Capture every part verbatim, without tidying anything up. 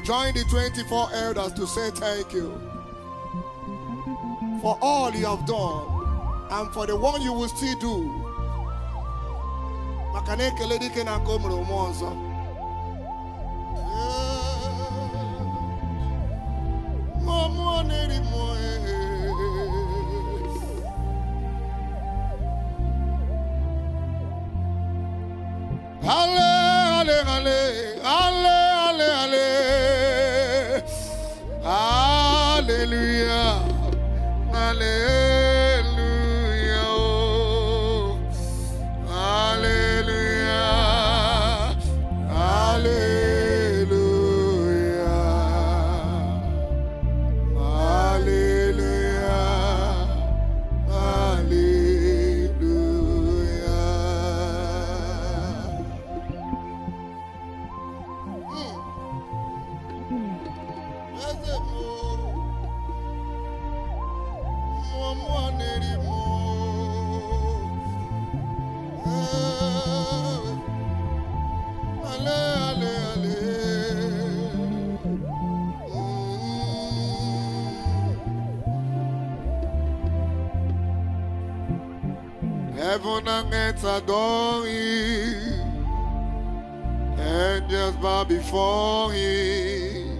We join the twenty-four elders to say thank you for all you have done and for the one you will still do. Ale, ale, ale, ale, ale. Hallelujah, hallelujah, oh. Hallelujah, hallelujah, hallelujah, hallelujah. Heaven and earth adore him, angels bow before him.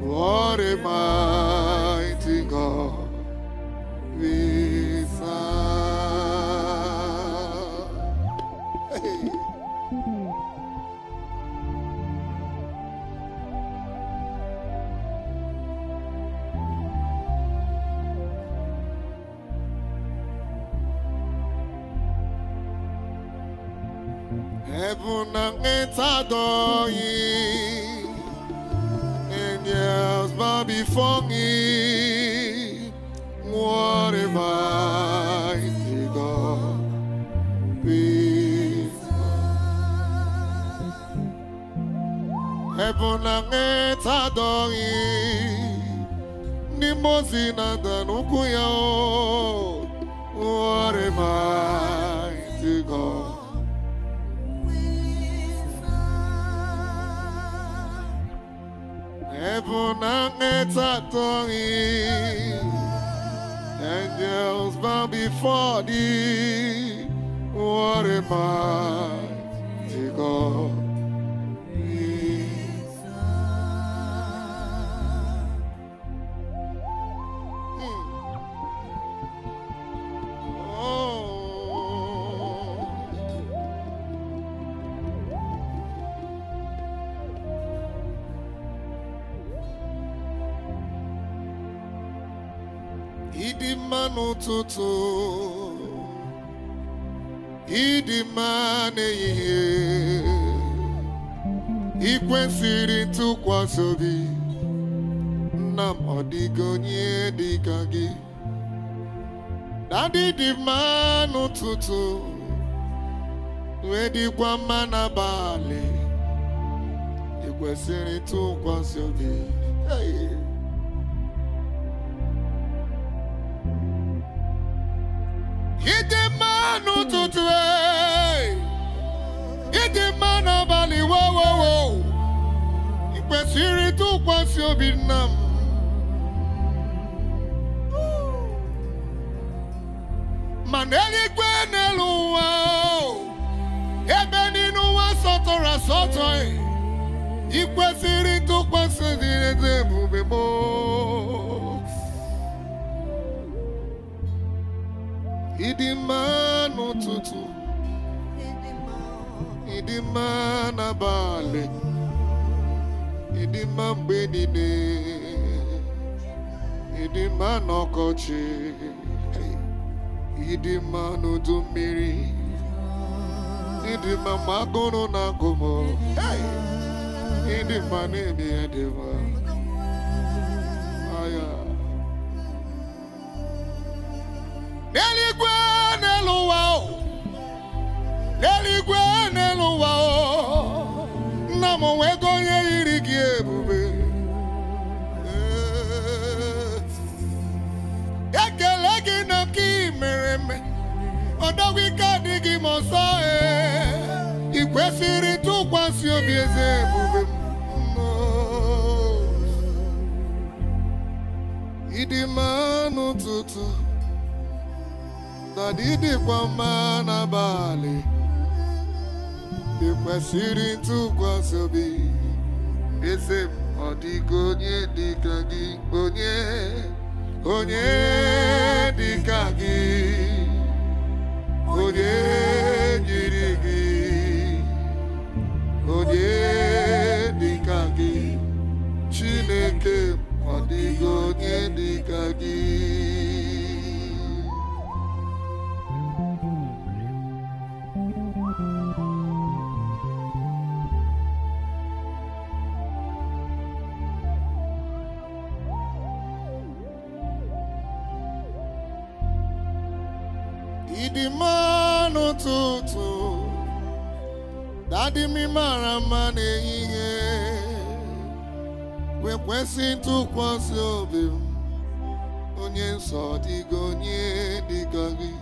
What a mighty God we serve. Hey. Heaven and earth adore him, angels bow before him. What a mighty God we serve. Heaven and earth adore him, Nimozina Danukuyao. What a mighty God. Heaven and earth adore him, angels bow before thee. What a mighty God we serve. Idimanu tutu, idimane ihe, ikwesiri ntụkwasịobi, nam ọdịgo nye dịka gị. Dadi idimanu tutu, wedikwa mana bali, ikwesiri ntụkwasịobi. Hey. Idimanu tutu, idimanu bali, wow wow wow. Ikwesiri tukwasi obi nam. Maneli kwenelu wow, ebe ninu wa sotora sotoi. Ikwesiri tukwasi direte bubebo. Idimanu tutu, idimana bale, idimambe nine, idimano koche, idimanu dumiri, idimama gono na gomo, idimane miedeva, aya. Leligwe neluwa o, leligwe neluwa o, namo wego ye irigi ebube. Ekelegi noki mereme, odagwi kadigi mosae, ikwesiri tukwasi obieze ebube. Dadidi manu tutu, dadidi kwa mana bali, di kwa siri tu kwa sobi, ese odi konye di kagi, konye, konye di kagi, konye jirigi, konye di kagi, chineke. Odigo nyedi kagi Idi mano tutu Dadi mi maramane inye When pressing to cross your view, Onyen Sodigo near the Gaggy.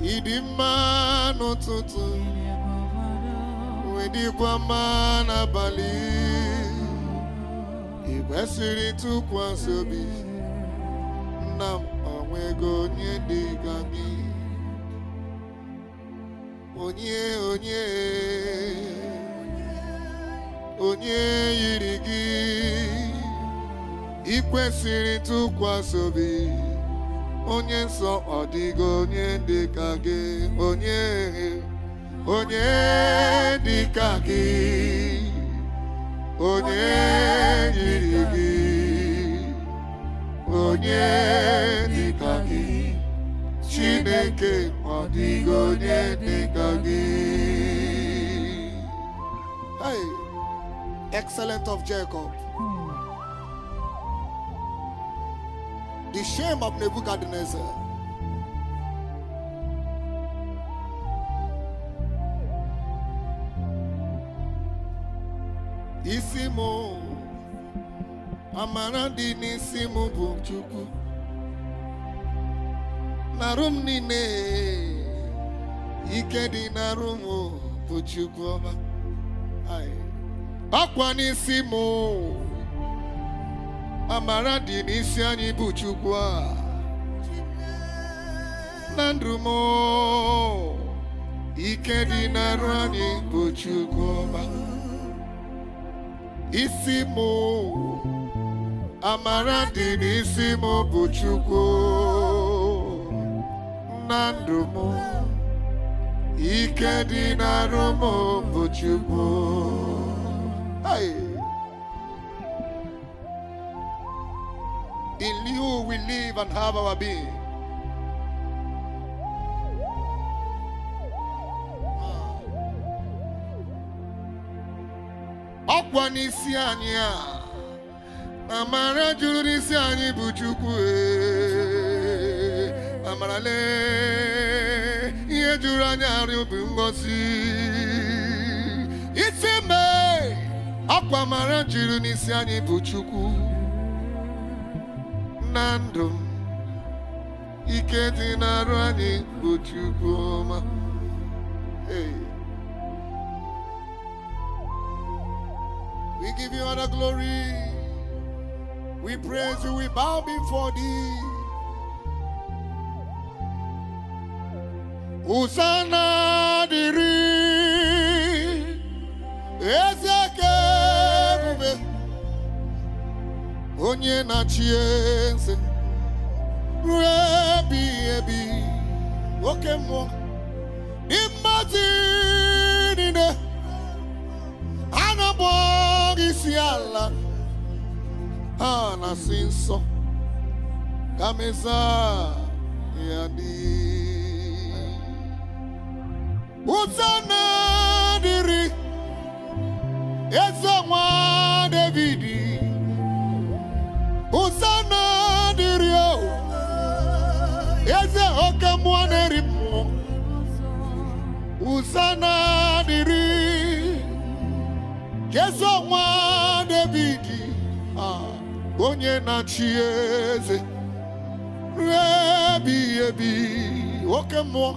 He demand not to when the Guaman a bali. He pressing to cross your view. Now, away go near the Gaggy. Onye, onye. Onye yirigi ikwesiri tukwasobi onye nso odigo onye dika gị onye onye dika gị onye yirigi onye dika gị Chineke odigo onye dika gị Hey Excellent of Jacob. Hmm. The shame of Nebuchadnezzar. Isimo Amarandi Nisimo Bukchuku Narum Nine Ikedi Narumo Bukchuku Aye. Akwani Simo Amaradi Nisiani Buchukwa Nandrumo Ikedi Narani Buchukwa Isimo Amaradi Nisimo Buchukwa Nandrumo Ikedi Narumo Buchukwa In you we live and have our being. Okwanisianya, Amara jurisianya buchukwe, Amarale yejuranya rubungosi. It's a man. Akwamara juru n'isi anyị bụ Chukwu na ndụ ike dị n'arụ anyị bụ Chukwu ọma We give you all the glory We praise you We bow before thee Hosanna diri Ezeke Onye na chiense Rebi ebi Oke mo Immazinine Anabori siala Ana sinso Kameza Yadi Uzana diri Eza mwa Davidi Usana dirio, yeze okamwana rimu. Usana diri, yeso mwa Davidi. Ah, onye na chieze, rebi ebi okamwa.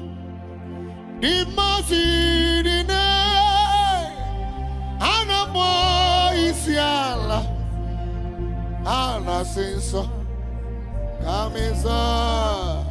Dimasi dine, anamwa isiala, ana. asinso kamisa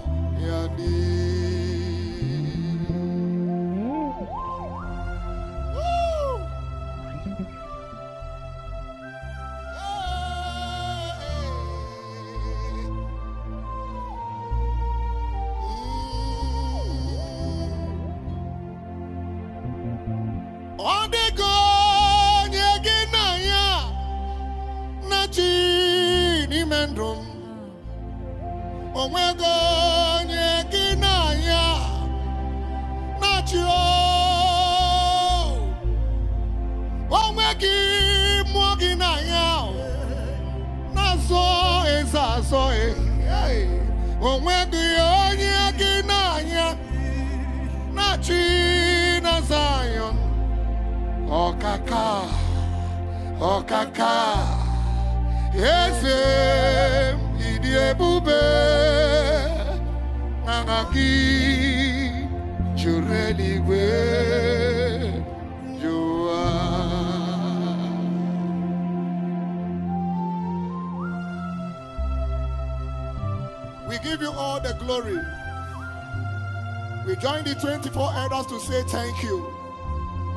to say thank you.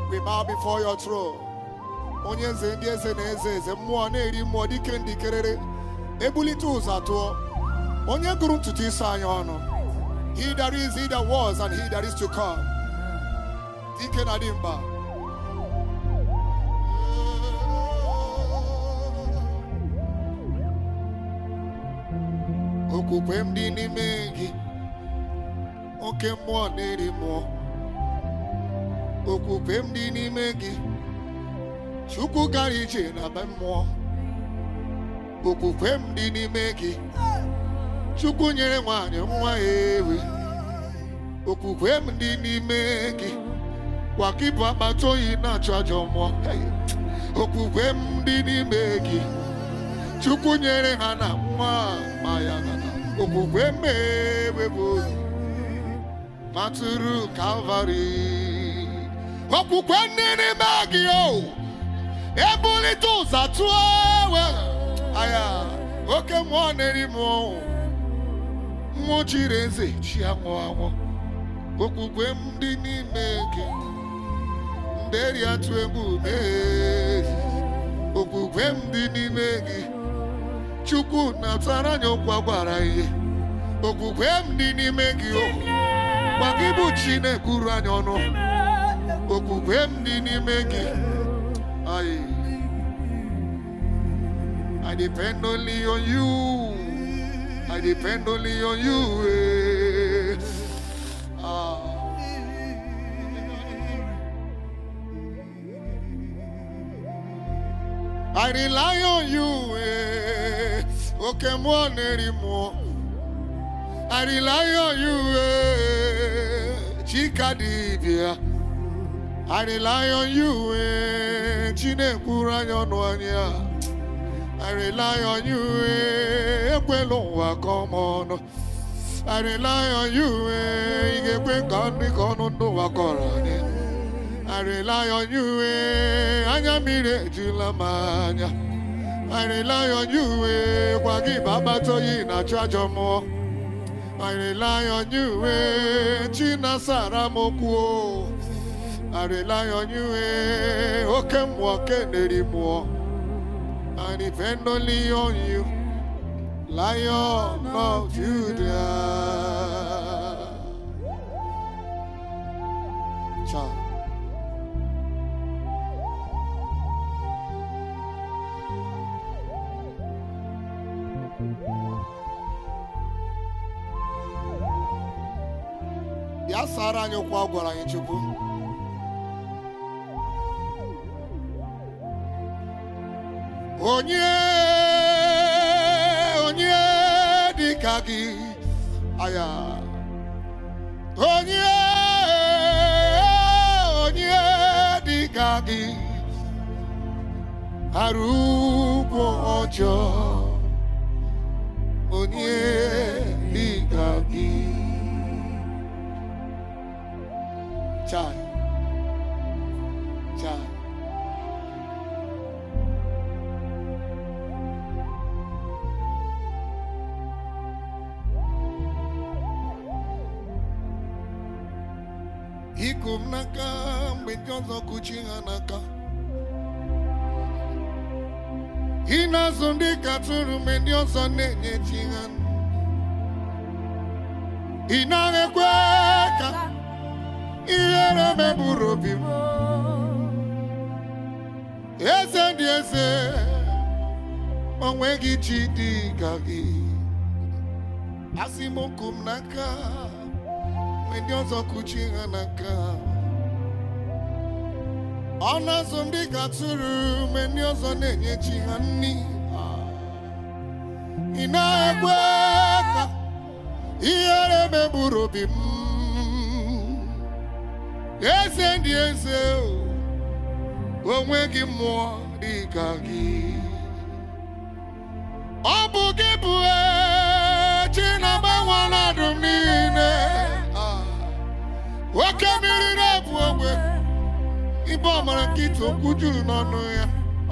We bow before your throne. Onyenze ndi eze na eze eze mmụọ na-eri mmụọ dike ndị kerere ebulite ụzọ tụọ onye gụrụ ntutu isi anyị ọnụ. He that is, he that was, and he that is to come. Dike na dimba. Okukwe m dị n'ime gị oke mmụọ na-eri mmụọ. Okupem dị n'ime gị Chukwu gara ije na be mmụọ. Okupem dị n'ime gị Chukwu nyere nwaanyị nwa ewe. Okupem dị n'ime gị Wakipụ akpata oyi na-achụ ajọ mmụọ. Okupem dị n'ime gị Chukwu nyere ha na nwa ma ya na na. Okupem ewe bụ matụrụ Kalvarị. Okukwenini magio, ebulito zatuwe. Aya, oke mwaneri mo, mojireze chiamwa. Okukwenini meki, nderi atwemu me. Okukwenini meki, chuku na taranyo kwa baraye. Okukwenini meki o, wakibuchi ne kuranyono. Okupem di nimeki. I depend only on you. I depend only on you. Ah. I rely on you. Okay, more anymore. I rely on you. Chica Divya. I rely on you, eh? I rely on you, eh? I rely on you, eh? I rely on you, eh? I rely on you, eh? I rely on you, eh? China Saramoku. I rely on you, eh? Okay, more can anymore. I depend only on you, Lion of Judah. Child. Yasara nyokwa gwara anyị Chukwu. Onye, onye dịka gị, aya. Onye, onye dịka gị, arụkwo ọjọọ. Onye dịka gị, chai, chai. kumnaka mbejozo kuchinganaka Hina zundika turu mendiozo nenye chingan Hina rekweka Iyere meburo bimo Ese ndiese Mwegi chidi kagi Asimo kumnaka Mendiozo kuchinganaka Ana zondi katsuru Mendiozo nenye chihani Inaekweka Iyere meburo bim Ese ndiese Mwegi mwadi kagi Obu kipue China bawa na dumine Wakamiri na buwe, iba marakito kujuru nanu ya,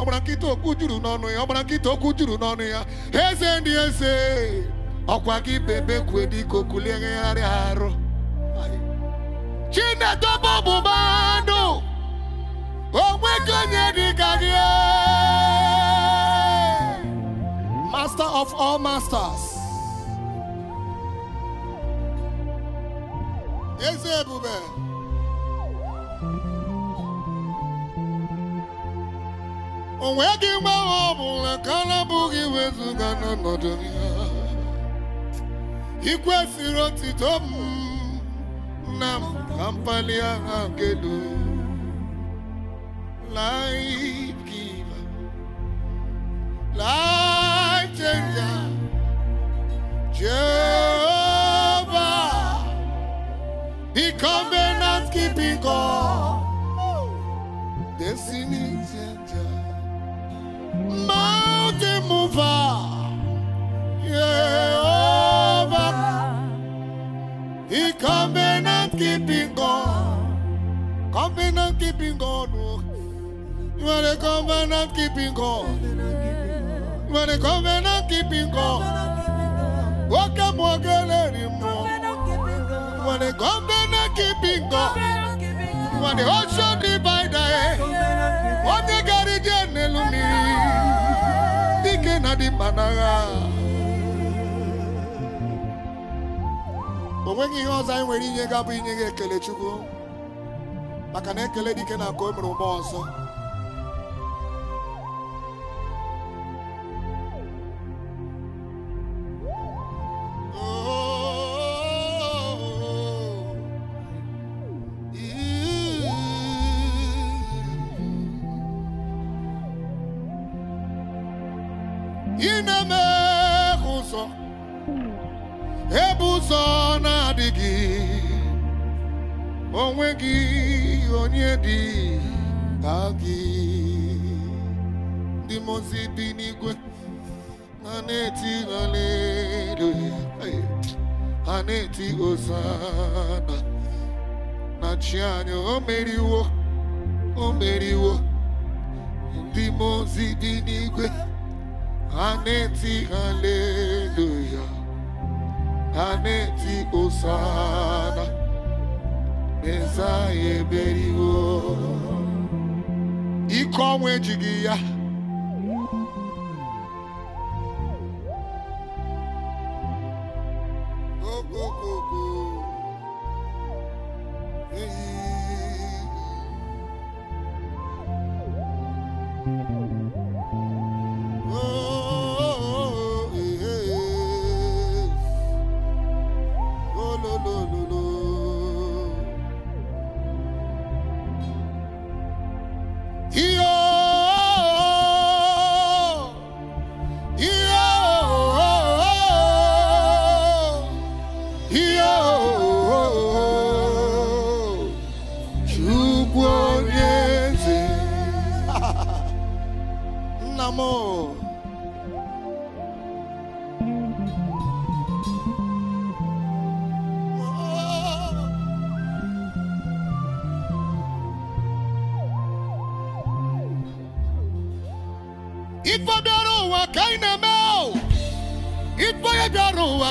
marakito kujuru nanu ya, marakito kujuru nanu ya. Eze ndi eze, akwagi bebe kwedi kokulenge yare haro. Chine tobo bubando, omwe kwenye dikagye. Master of all masters. Eze bube Onwegi mba obula kana bugi wezu gana nodonia Ikwe siroti tomu Nam kampalia angelu Life giver Life changer Jehovah The covenant keeping God, destiny changer, mountain mover, Jehovah. The covenant keeping God, covenant keeping God. You are the covenant keeping God. You are the covenant keeping God. Walk up, walk anymore. You are the covenant keeping God. You are the ocean divider. What the guardian elumi? The Kennedy Manara. But when you are saying when you get up in your Kelechugo, I can make a lady can have come from also. O meriwo, o meriwo, ndi mozi di nigwe, aneti haleluya, aneti osana, meza e meriwo, ikomwe jigiya.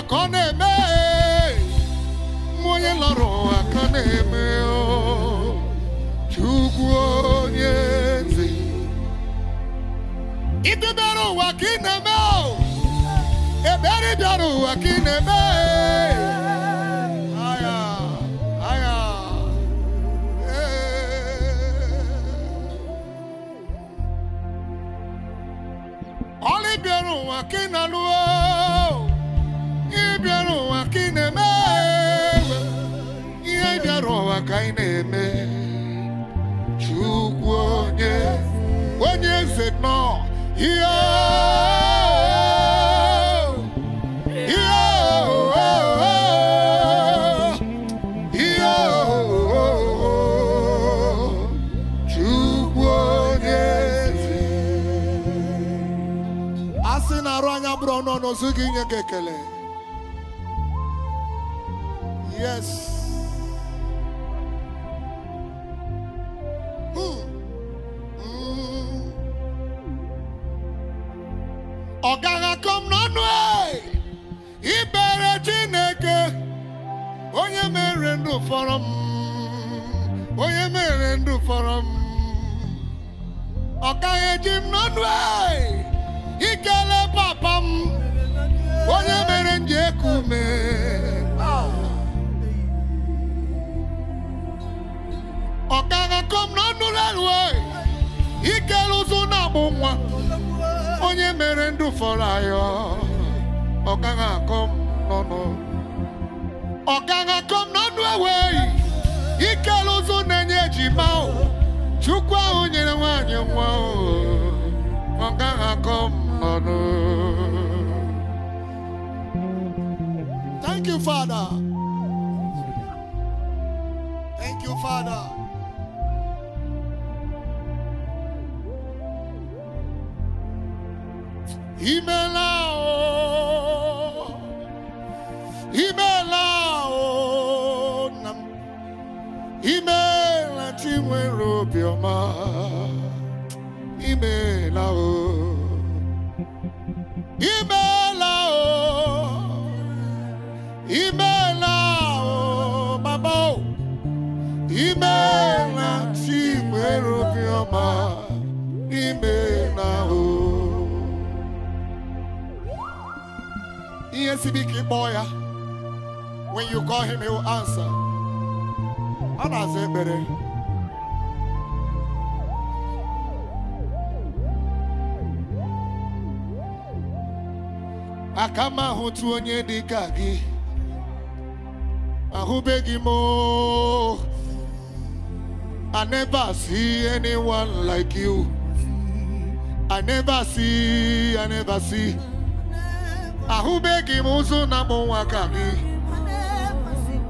Kone me, moye laro akane me o. Onye dịka gị ahụbeghị m I never see anyone like you. I never see, I never see. Ahụbeghị m ụzọ na mụ nwa ka gị.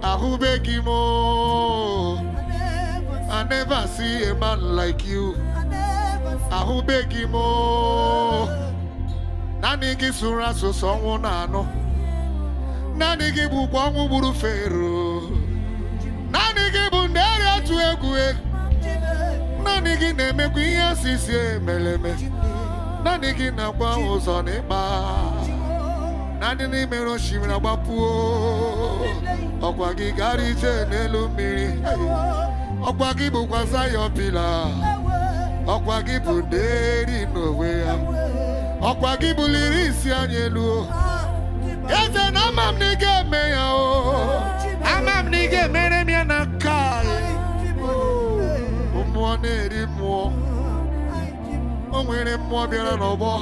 Ahụbeghị m. I never see a man like you. Ahụbeghị m. Nani gị sụrụ asụsụ ọnwụ na anọ. Nani gị bụ ọnwụ gburu fero. Nani gị bụ ndị atụ egwu. Nani gị na-emekwa ihe asịsị emeleme. Nani gị na-agba ụzọ n'ịkpa. Nani na-emere osimiri agbapụ. Ọkwa gị gara ije n'elu mmiri. Ọkwa gị bụkwa Zion pillar. Ọkwa gị bụ ndị eri n'onwe ya. Okwa gị buliri isi anyị elu. Eze na amam ni ga-eme ya o. Amam ni ga-emere m ya na kai. Mmụọ na-eri mmụọ. O nwere mmụọ bịara n'ọgbọ.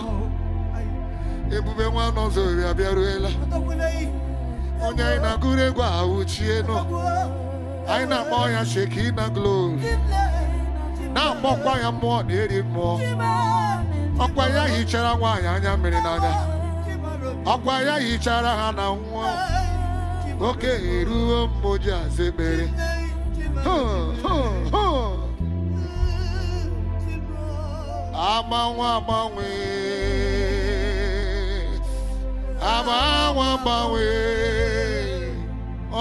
Ebube nwa n'ọzọ ori abịaruela. Onye anyị na-agụrụ egwu ahụchie nọ. Anyị na-akpọ ya Shekinah Glory. Na-akpọkwa ya mmụọ na-eri mmụọ. Okwa ya hichara nwaanyị anya mmiri n'anya. Okwa ya hichara ha na nwa. Oke eruo mmoji azebere. Ho ho ho. Amanwa amanwe. Amanwa amanwe.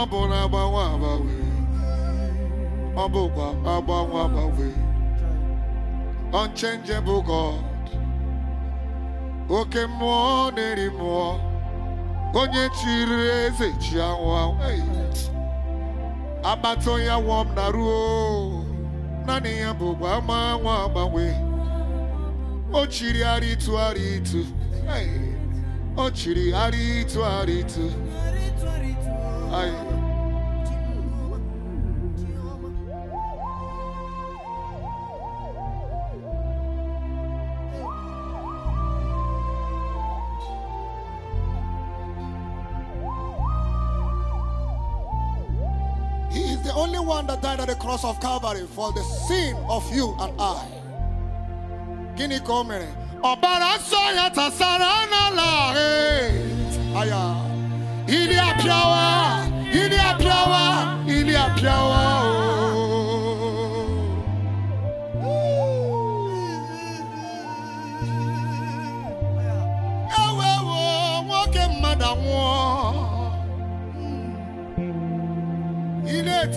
Ọbụna agbanwe agbanwe. Ọbụkwa agbanwe agbanwe. Unchangeable God. Oke mmụọ na-eri mmụọ onye chiri eze chi anwụ anwụ abata onye awọm na ruo Nani ambu wa ma wa ba we. Ochiri aritu aritu. Ochiri aritu aritu. Ay. Only one that died at the cross of Calvary for the sin of you and I. Gini komere. Obara soya tasarana la. Aya. Ili apiawa. Ili apiawa. Ili apiawa. Ewewo woke madawo.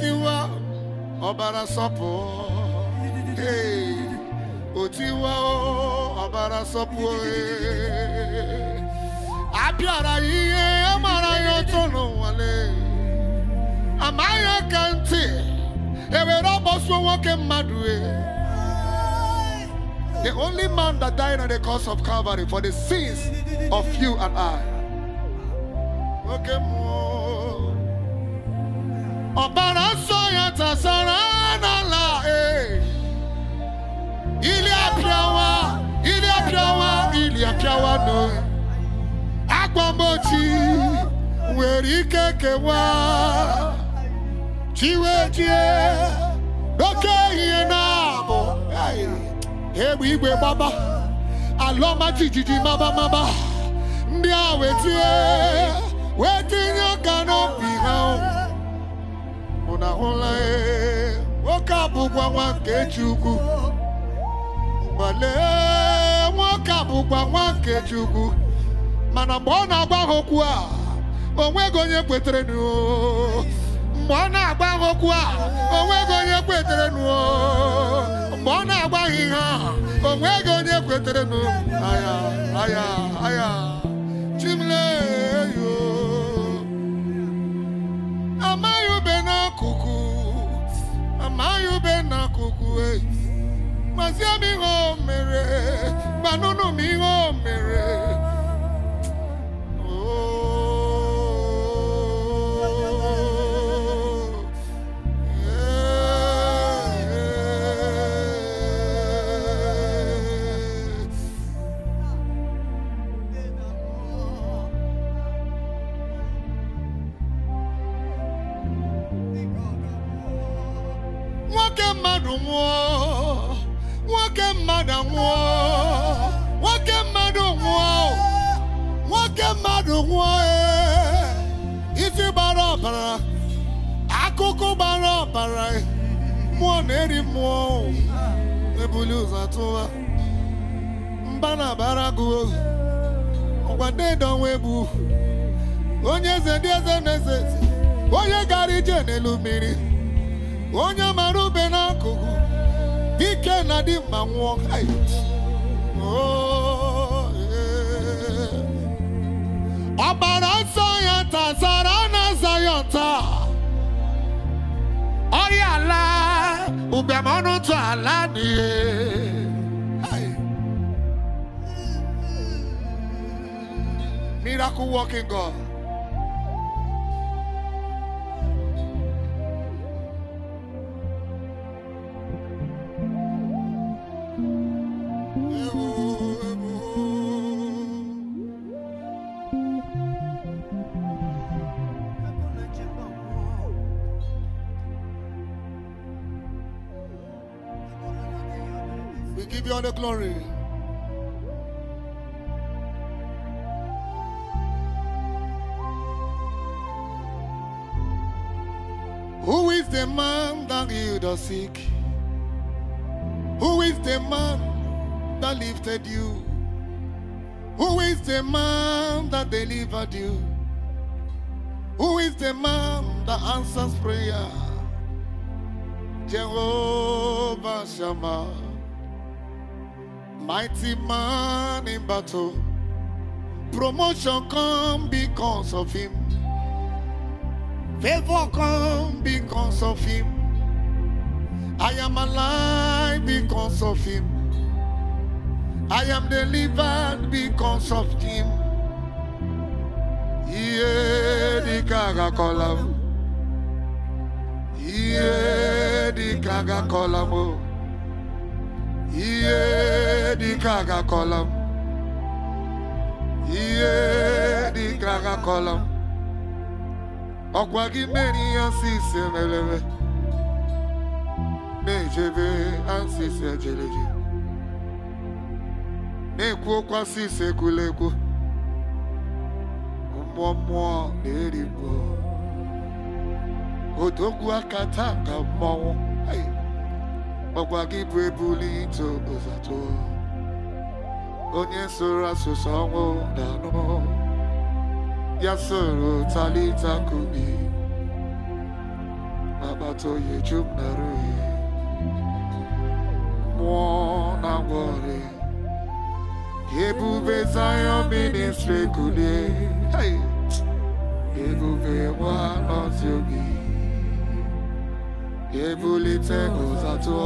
Tiwa obara sopo hey otiwa obara sopo eh abiara iye amara yo tonu wale amaya kanti ewe robo so woke madu eh. The only man that died on the cross of Calvary for the sins of you and I. Okay mo Obara soya tasarana la eh. Ili apiawa, ili apiawa, ili apiawa no. Agbamochi, weri kekewa. Chiweje, doke ienabo. Eh, wiwe baba, aloma jijiji maba maba. Mbia wetie, wetinyo kanopi hao. Na hulae wokabu kwa wanke chuku wale wokabu kwa wanke chuku mana mbona agbaho kwa onwe gonye kwetere nu mbona agbaho kwa onwe gonye kwetere nu mbona agbahi ha onwe gonye kwetere nu aya aya aya chimle yo Amayu bena kuku, amayu bena kuku eh. Mazia mingo mere, manunu mingo mere. Oh, yeah, yeah. Wake madu mo, wake madu mo, wake madu mo, wake madu mo. Ifi barabara, akuku barabara. Mo neri mo, ebulu zatoa. Mbana baragu, ogwade donwebu. Onye zedi zedi zedi, onye garije nelumiri. Onya marube na kuku, dike na di mango. Oh, obara soya tasarana zayota. Ori ala ube manu tu ala ni. Miracle working God. Give you all the glory. Who is the man that healed the sick? Who is the man that lifted you? Who is the man that delivered you? Who is the man that answers prayer? Jehovah Shammah. Mighty man in battle, promotion come because of him, favor come because of him, I am alive because of him. I am delivered because of him. Iye di kagakolamu. Iye di kagakolamu. Iye di kagakolamu. Iye di kagakolamu. Ogwagi meri ansise melele. Nejeve ansise jeleje. Neku kwa sise kuleku. Umwamwa neribu. Odogu akatanga mwawo. Ogwagi bwebuli ito ozato. Onye sora susango dano. Yasoro talita kubi. Mabato yechumnaruye. Mwana ngore. Ebube Zion ministry kule. Hey. Ebube wa notiobi. Ebulite ozato.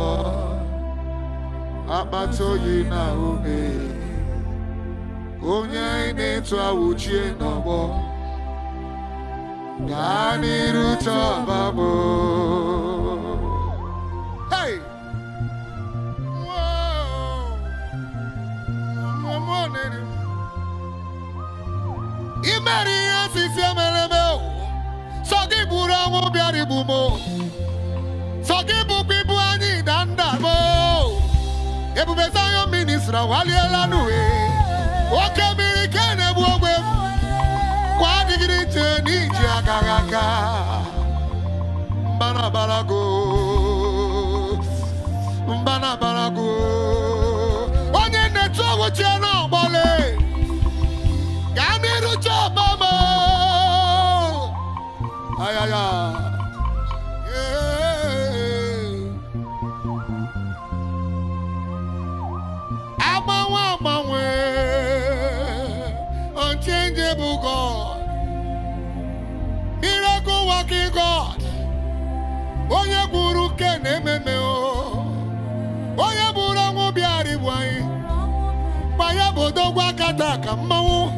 Abato yina ube. Onye inetu awuchie nobo. Nani ruta babo. Hey. Maria Sisemelemo, Sagibura will be a bumo. Sagibu people are need and that mo. Ebubesayo minister, Walialanue, Wakamirikan, and Wobem, Quadigit, Nija Garaga, Banabarago, Banabarago, one in the trouble channel, Bale. Ay, ay, ay. Yeah. Amawa, amawa. Unchangeable God. Miracle working God. Oye guru kene memeo. Oye burangu biari bwai. Baya bodo wakata kamau.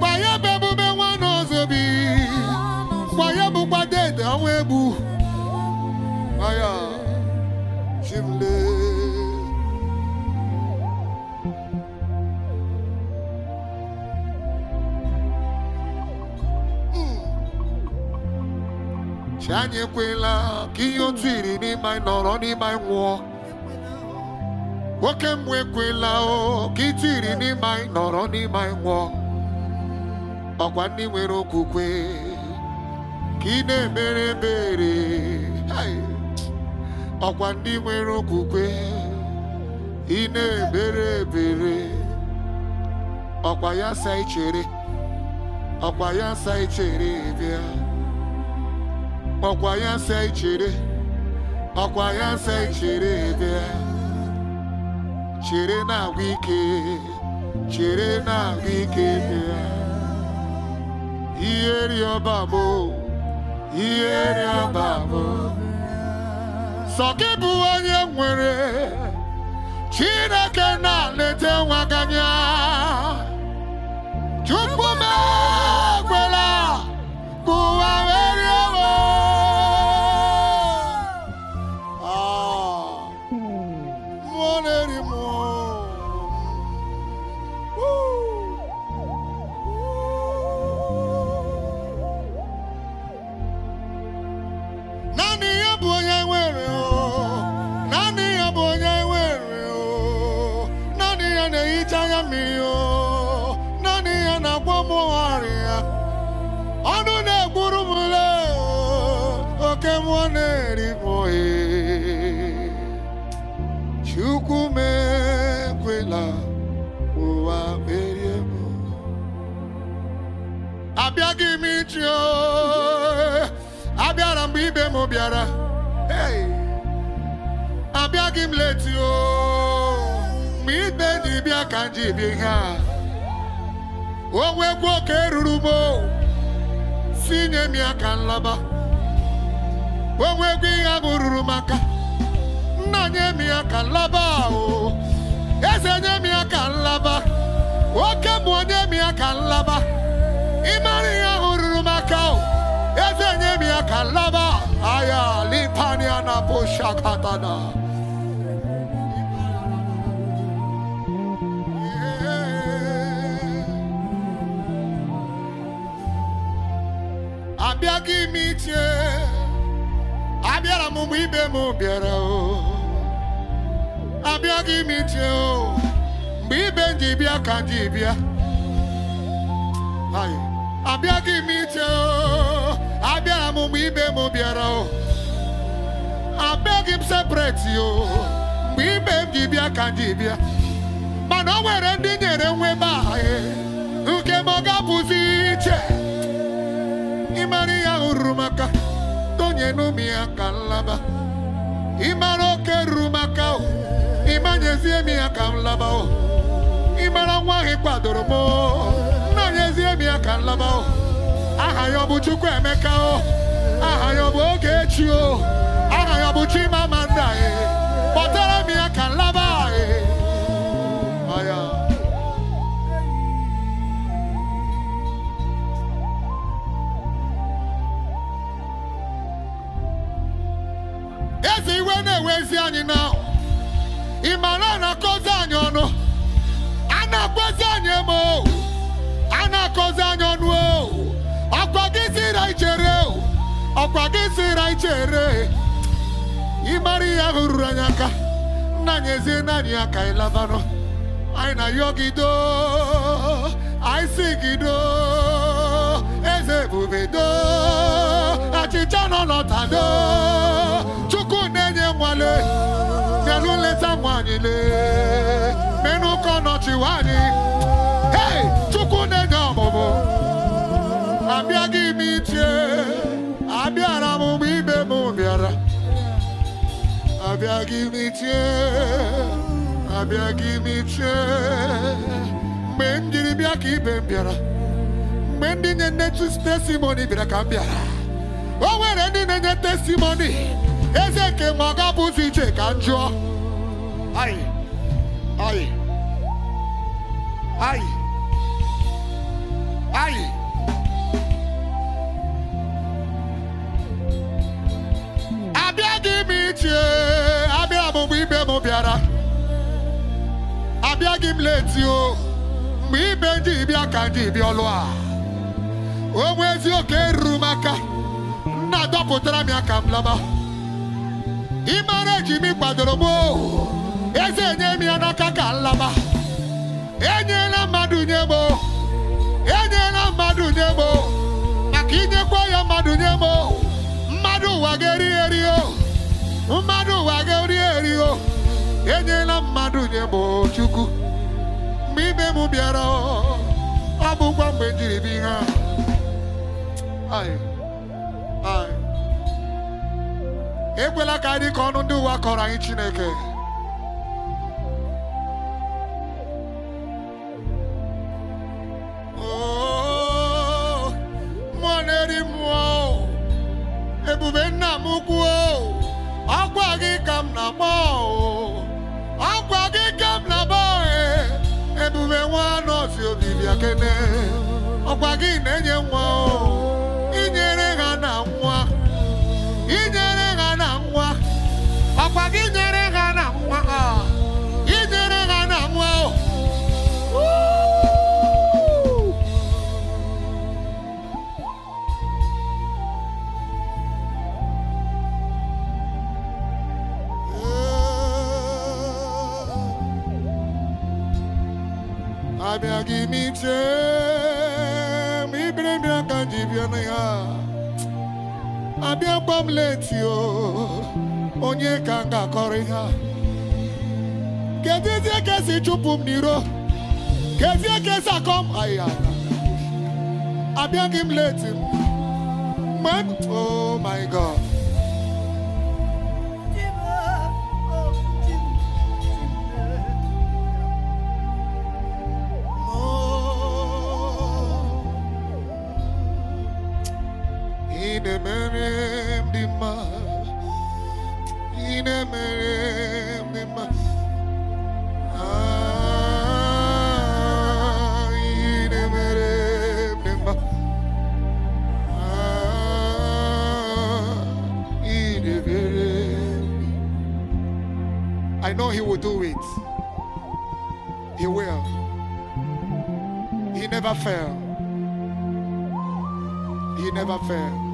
Baya bebu bewa nozobi. Wayabu badede awebu Aya Chimle Chanye kwela Kiyo twiri ni mai noro ni mai nwo Wokemwe kwela o Kitiri ni mai noro ni mai nwo Okwa ni wero kukwe Ine bere bere, hey. Akwandi wero kukwe. Ine bere bere, akwaya sai chere, akwaya sai chere bia, akwaya sai chere, akwaya sai chere bia. Chere na wiki, chere na wiki bia. Ieri obabo. Here I am, so keep on your way. China cannot let them walk again. Chupuma, Bella, Buaverio. Ah, one anymore. Abiagi mitio, abiaram bibe mo biara. Hey, abiagi mletio, mitbe di biakanji biha. Owe kwoke rurubo, sinye miakan laba. Owe gwi abururumaka. Nna nye mi aka nlaba o. Eze nye mi aka nlaba. Oke mwa nye mi aka nlaba. Imari ya hururu makao. Eze nye mi aka nlaba. Aya lipani anapo shakatana. Abiagi mitie, abiara mumbi be mumbiera o. Abiagi mitie o, mumbi be njibia kanjibia. Ay, abiagi mitie o, abiara mumbi be mumbiera o. Abiagi msepreti o, mumbi be njibia kanjibia. Manawe rendi nyere weba e, uke moga puziche. Imaria urumaka, donye no mia kalaba. Imaroke rumaka, imanyezie mia kalaba. Imaranwahi kwadoromo, nanyezie mia kalaba. Ahayobu chukwemeka o, ahayobu okechi o, ahayobu chimamanda e, botara mia kalaba e. Aya. Now, Imanana Cosano, Anna Cosanemo, Anna Cosano, Aquagisi Raichero, Aquagisi Raichere, Imaria Uranaka, Nanese Naniaka Lavano, Aina Yogido, Isigido, Ezebuvedo, Achichano Notado, Wale, Nelule zamwani le, menu kono chiwani. Hey, chukune nyamobo. Abiagi mitie, abiara mumibe mumiara. Abiagi mitie, abiagi mitie, mendiri biaki bembiara. Mendi nene chus testimony bila kambiara. Owe nene nene testimony. Ezeke maga buzi chekanjo. Ai, ai, ai, ai. Abiagi miche, abia mumbibe mumbiara. Abiagi mletio, mumbibe njibia kanjibi olwa. Omwezi oke rumaka, nado potera miakamlaba. Imare jimi padrobo, eze nyemi anakaka lama, enye na madunyemo, enye na madunyemo, akinye kwa ya madunyemo, madu wageri erio, madu wageri erio, enye na madunyemo chuku, mibe mubiaro, abu kwa mbejiri binga, ay, ay. Ekwela ka anyị ka ọnụ ndị ụwa kọrọ anyị Chineke. Oh, mmụọ na-eri mmụọ, ebube nna m ukwu, ọkwa gị ka m na-agba, ọkwa gị ka m na-agba, ebube nwa nọọsụ obi bịa kene, ọkwa gị na-enye nwa, inyere ha na nwa, inyere Papa Ginyere Gana Mwa Ginyere Gana Mwa Abiagi Miche Mibri Miakanjibiana Ya Abiagwam Letio Onye kanga koreha. Keziye kesi chupum niro. Keziye kesa kom ayana. Abiagi mletim. Man, oh my God. Oh, in a memory, in a memory. will do it. He will. He never failed. He never failed.